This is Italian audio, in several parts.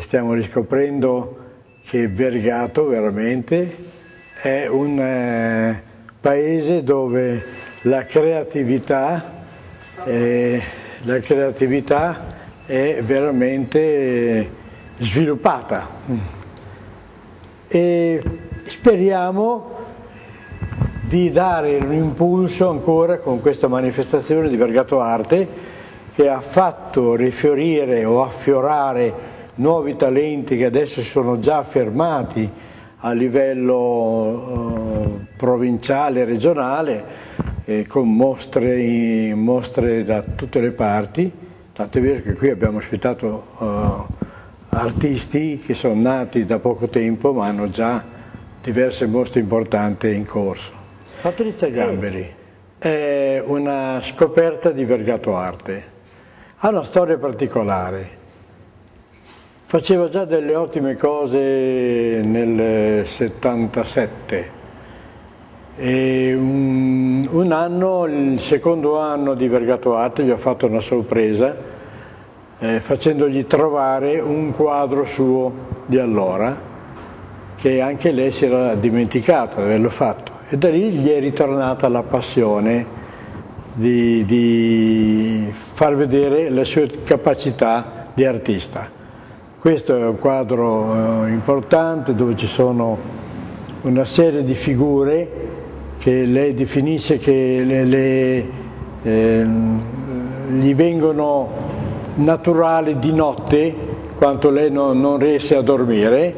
Stiamo riscoprendo che Vergato veramente è un paese dove la creatività è veramente sviluppata, e speriamo di dare un impulso ancora con questa manifestazione di Vergato Arte, che ha fatto rifiorire o affiorare nuovi talenti che adesso sono già affermati a livello provinciale, regionale, con mostre da tutte le parti. Tanto è vero che qui abbiamo ospitato artisti che sono nati da poco tempo ma hanno già diverse mostre importanti in corso. Patrizia Gambari è una scoperta di Vergato Arte, ha una storia particolare. Faceva già delle ottime cose nel 77 e un anno, il secondo anno di Vergato Arte, gli ho fatto una sorpresa facendogli trovare un quadro suo di allora, che anche lei si era dimenticata di averlo fatto, e da lì gli è ritornata la passione di far vedere le sue capacità di artista. Questo è un quadro importante dove ci sono una serie di figure che lei definisce che gli vengono naturali di notte, quando lei non riesce a dormire,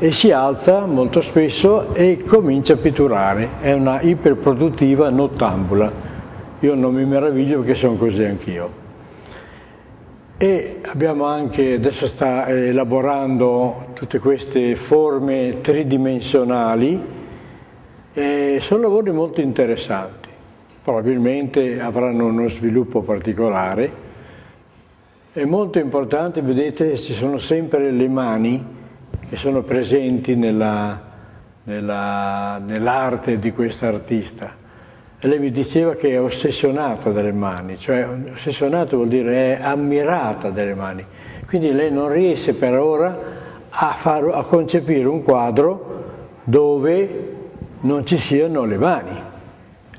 e si alza molto spesso e comincia a pitturare. È una iperproduttiva nottambula. Io non mi meraviglio perché sono così anch'io. E abbiamo anche, adesso sta elaborando tutte queste forme tridimensionali, e sono lavori molto interessanti, probabilmente avranno uno sviluppo particolare. È molto importante, vedete, ci sono sempre le mani che sono presenti nell'arte di questa artista. E lei mi diceva che è ossessionata dalle mani, cioè ossessionata vuol dire è ammirata dalle mani, quindi lei non riesce per ora a concepire un quadro dove non ci siano le mani.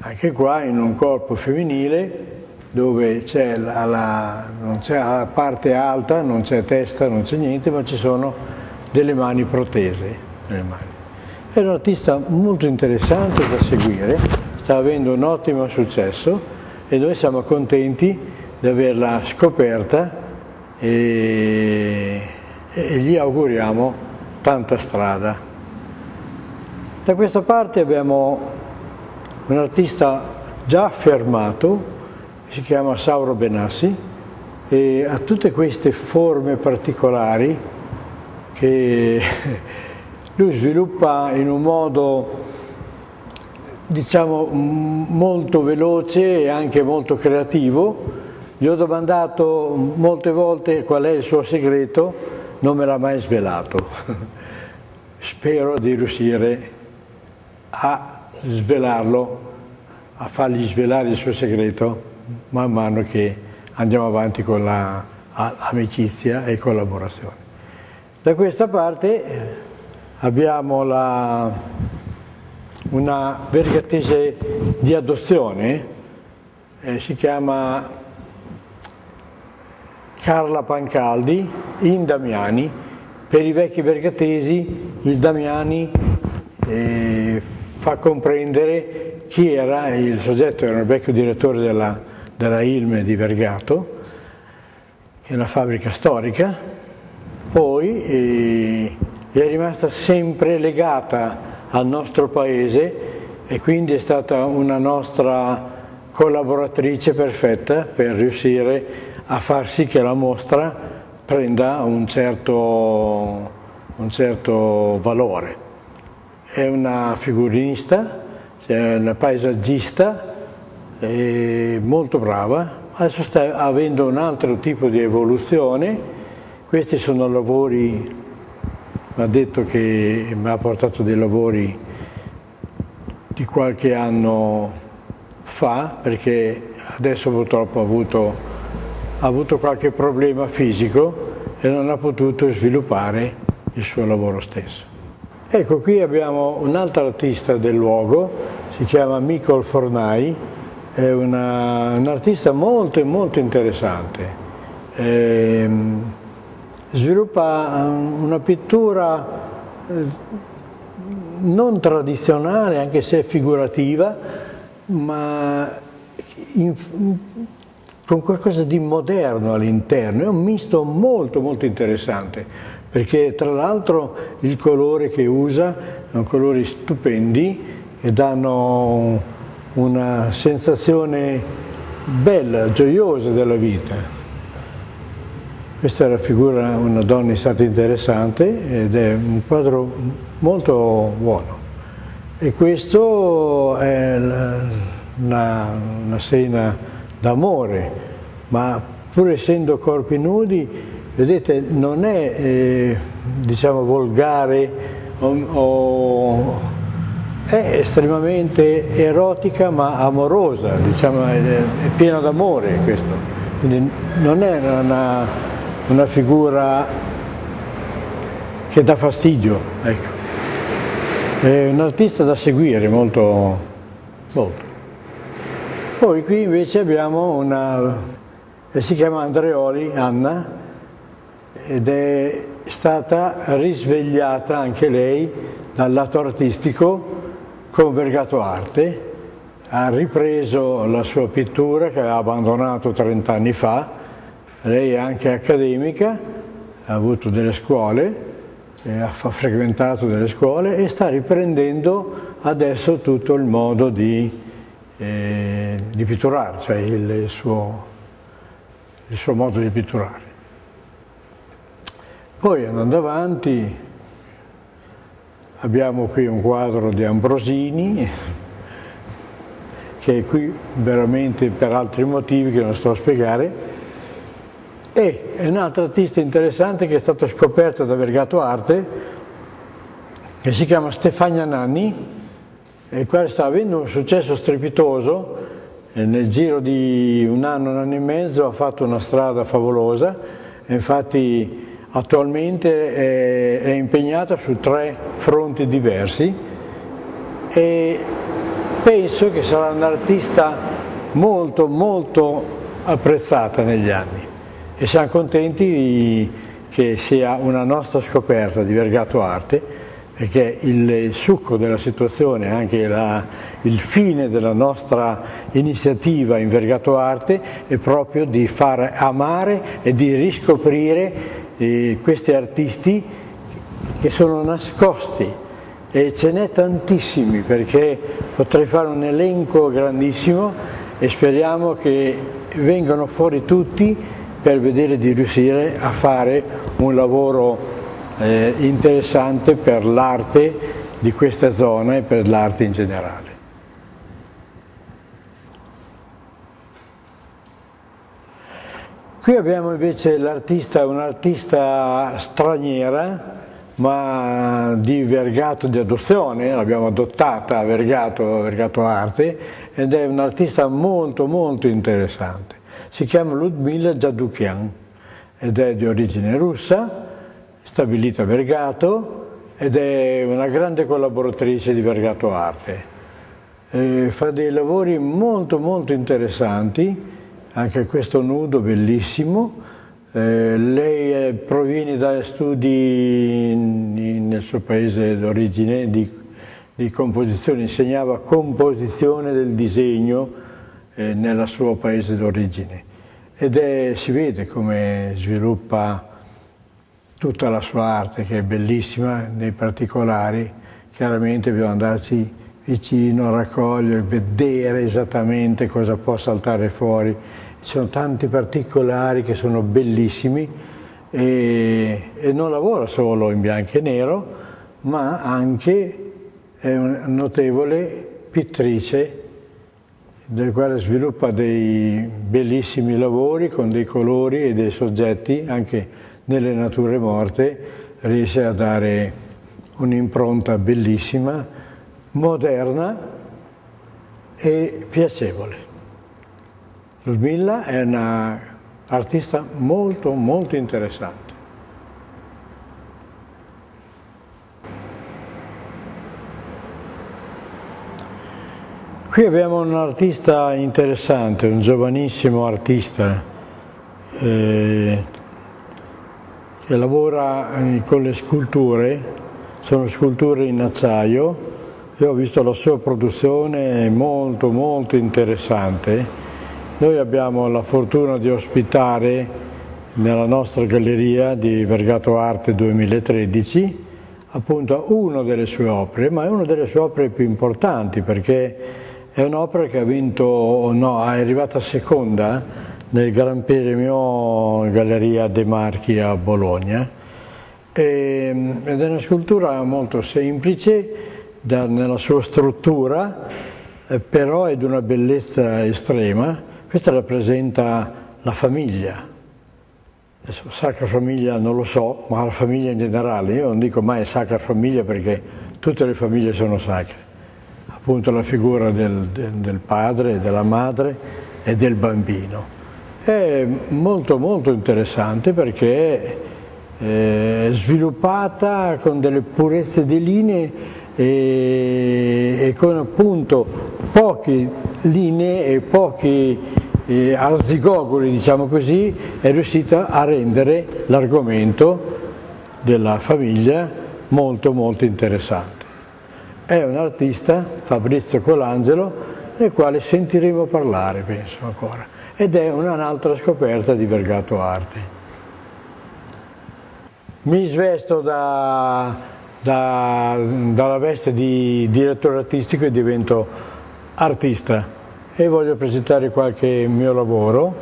Anche qua, in un corpo femminile dove c'è non c'è la parte alta, non c'è testa, non c'è niente, ma ci sono delle mani protese. Delle mani. È un artista molto interessante da seguire. Sta avendo un ottimo successo e noi siamo contenti di averla scoperta e gli auguriamo tanta strada. Da questa parte abbiamo un artista già affermato, si chiama Sauro Benassi, e ha tutte queste forme particolari che lui sviluppa in un modo, diciamo, molto veloce e anche molto creativo. Gli ho domandato molte volte qual è il suo segreto, non me l'ha mai svelato. Spero di riuscire a svelarlo, a fargli svelare il suo segreto man mano che andiamo avanti con l'amicizia e collaborazione. Da questa parte abbiamo una vergatese di adozione, si chiama Carla Pancaldi, in Damiani. Per i vecchi vergatesi il Damiani fa comprendere chi era il soggetto. Era il vecchio direttore della Ilme di Vergato, che è una fabbrica storica. Poi è rimasta sempre legata al nostro paese e quindi è stata una nostra collaboratrice perfetta per riuscire a far sì che la mostra prenda un certo valore. È una figurinista, è una paesaggista, è molto brava. Adesso sta avendo un altro tipo di evoluzione. Questi sono lavori mi ha detto che mi ha portato dei lavori di qualche anno fa, perché adesso purtroppo ha avuto qualche problema fisico e non ha potuto sviluppare il suo lavoro stesso. Ecco, qui abbiamo un'altra artista del luogo, si chiama Micol Fornai, è un'artista molto molto interessante. Sviluppa una pittura non tradizionale, anche se figurativa, ma con qualcosa di moderno all'interno. È un misto molto molto interessante, perché tra l'altro il colore che usa sono colori stupendi e danno una sensazione bella, gioiosa della vita. Questa raffigura una donna in stato interessante ed è un quadro molto buono. E questo è una scena d'amore, ma pur essendo corpi nudi, vedete, non è diciamo volgare, è estremamente erotica ma amorosa, diciamo, è piena d'amore questo. Quindi non è una figura che dà fastidio, ecco. È un artista da seguire molto, molto. Poi qui invece abbiamo una, si chiama Andreoli, Anna, ed è stata risvegliata anche lei dal lato artistico con Vergato Arte, ha ripreso la sua pittura che aveva abbandonato 30 anni fa. Lei è anche accademica, ha avuto delle scuole, ha frequentato delle scuole e sta riprendendo adesso tutto il modo di pitturare, cioè il suo modo di pitturare. Poi andando avanti abbiamo qui un quadro di Ambrosini, che è qui veramente per altri motivi che non sto a spiegare. E è un altro artista interessante che è stato scoperto da Vergato Arte, che si chiama Stefania Nanni, il quale sta avendo un successo strepitoso, e nel giro di un anno e mezzo ha fatto una strada favolosa, e infatti attualmente è impegnata su 3 fronti diversi e penso che sarà un'artista molto molto apprezzata negli anni. E siamo contenti che sia una nostra scoperta di Vergato Arte, perché il succo della situazione, anche il fine della nostra iniziativa in Vergato Arte è proprio di far amare e di riscoprire questi artisti che sono nascosti, e ce n'è tantissimi, perché potrei fare un elenco grandissimo e speriamo che vengano fuori tutti per vedere di riuscire a fare un lavoro interessante per l'arte di questa zona e per l'arte in generale. Qui abbiamo invece un'artista straniera, ma di Vergato di adozione, l'abbiamo adottata a Vergato Arte, ed è un'artista molto molto interessante. Si chiama Lioudmila Giadoukian ed è di origine russa, stabilita a Vergato, ed è una grande collaboratrice di Vergato Arte. Fa dei lavori molto molto interessanti, anche questo nudo bellissimo. Lei proviene da studi nel suo paese d'origine di composizione, insegnava composizione del disegno nella sua paese d'origine, ed si vede come sviluppa tutta la sua arte, che è bellissima nei particolari. Chiaramente bisogna andarci vicino, raccogliere, vedere esattamente cosa può saltare fuori. Ci sono tanti particolari che sono bellissimi, e non lavora solo in bianco e nero, ma anche è una notevole pittrice, del quale sviluppa dei bellissimi lavori con dei colori e dei soggetti anche nelle nature morte, riesce a dare un'impronta bellissima, moderna e piacevole. Lioudmila è un'artista molto, molto interessante. Qui abbiamo un artista interessante, un giovanissimo artista che lavora con le sculture, sono sculture in acciaio, e ho visto la sua produzione molto, molto interessante. Noi abbiamo la fortuna di ospitare nella nostra galleria di Vergato Arte 2013 appunto una delle sue opere, ma è una delle sue opere più importanti perché è un'opera che ha vinto, no, è arrivata seconda nel Gran Premio Galleria De Marchi a Bologna, ed è una scultura molto semplice nella sua struttura, però è di una bellezza estrema. Questa rappresenta la famiglia, Sacra Famiglia non lo so, ma la famiglia in generale. Io non dico mai Sacra Famiglia perché tutte le famiglie sono sacre. Appunto la figura del padre, della madre e del bambino. È molto molto interessante perché è sviluppata con delle purezze di linee e con appunto poche linee e pochi arzigogoli, diciamo così, è riuscita a rendere l'argomento della famiglia molto molto interessante. È un artista, Fabrizio Colangelo, del quale sentiremo parlare, penso ancora, ed è un'altra scoperta di Vergato Arte. Mi svesto dalla veste di direttore artistico e divento artista e voglio presentare qualche mio lavoro.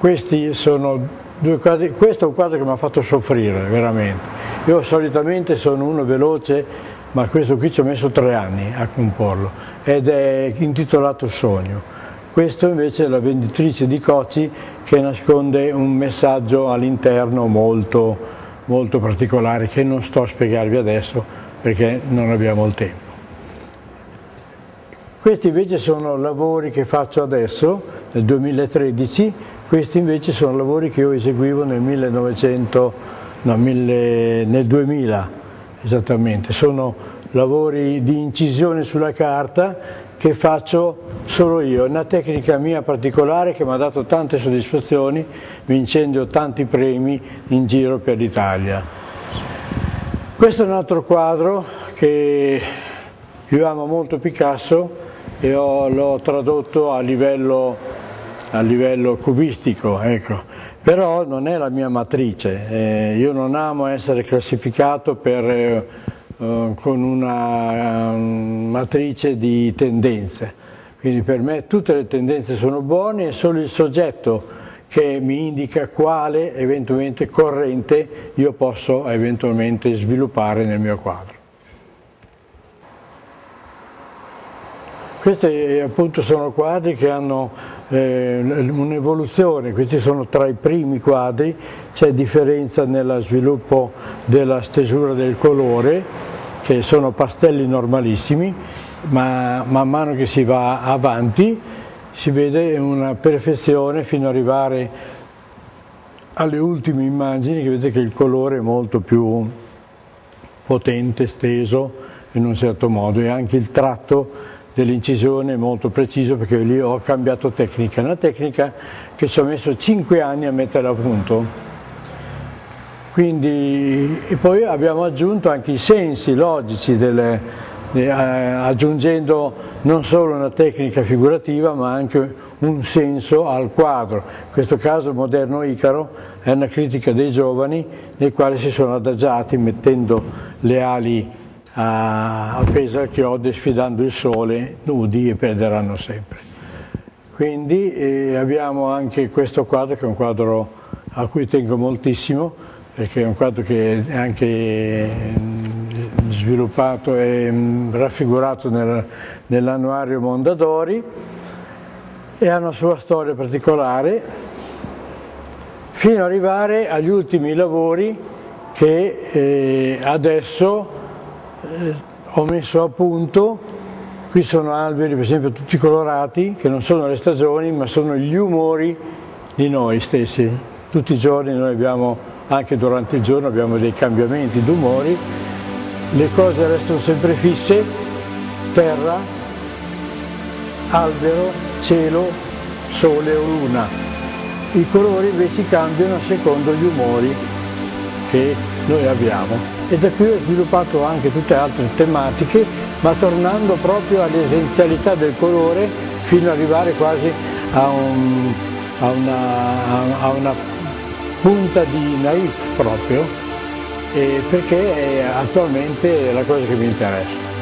Questi sono due quadri. Questo è un quadro che mi ha fatto soffrire, veramente. Io solitamente sono uno veloce, ma questo qui ci ho messo 3 anni a comporlo ed è intitolato Sogno. Questo invece è La venditrice di Coci, che nasconde un messaggio all'interno molto, molto particolare che non sto a spiegarvi adesso perché non abbiamo il tempo. Questi invece sono lavori che faccio adesso, nel 2013, questi invece sono lavori che io eseguivo nel 2000 esattamente. Sono lavori di incisione sulla carta che faccio solo io, è una tecnica mia particolare che mi ha dato tante soddisfazioni vincendo tanti premi in giro per l'Italia. Questo è un altro quadro che io amo molto Picasso e l'ho tradotto a livello cubistico, ecco. Però non è la mia matrice, io non amo essere classificato con una matrice di tendenze, quindi per me tutte le tendenze sono buone, è solo il soggetto che mi indica quale eventualmente corrente io posso eventualmente sviluppare nel mio quadro. Questi appunto sono quadri che hanno un'evoluzione, questi sono tra i primi quadri, c'è differenza nello sviluppo della stesura del colore, che sono pastelli normalissimi, ma man mano che si va avanti si vede una perfezione fino ad arrivare alle ultime immagini, che vedete che il colore è molto più potente, steso in un certo modo, e anche il tratto dell'incisione è molto preciso perché lì ho cambiato tecnica, una tecnica che ci ho messo 5 anni a mettere a punto. Quindi, e poi abbiamo aggiunto anche i sensi logici, aggiungendo non solo una tecnica figurativa ma anche un senso al quadro. In questo caso Moderno Icaro è una critica dei giovani nei quali si sono adagiati mettendo le ali appese al chiodo, sfidando il sole, nudi, e perderanno sempre. Quindi abbiamo anche questo quadro, che è un quadro a cui tengo moltissimo perché è un quadro che è anche sviluppato e raffigurato nell'annuario Mondadori e ha una sua storia particolare. fino ad arrivare agli ultimi lavori che adesso ho messo a punto. Qui sono alberi, per esempio, tutti colorati, che non sono le stagioni, ma sono gli umori di noi stessi. Tutti i giorni noi abbiamo, anche durante il giorno, abbiamo dei cambiamenti d'umori. Le cose restano sempre fisse: terra, albero, cielo, sole o luna. I colori invece cambiano secondo gli umori che noi abbiamo. E da qui ho sviluppato anche tutte altre tematiche, ma tornando proprio all'essenzialità del colore, fino ad arrivare quasi a una punta di naif proprio, perché attualmente è la cosa che mi interessa.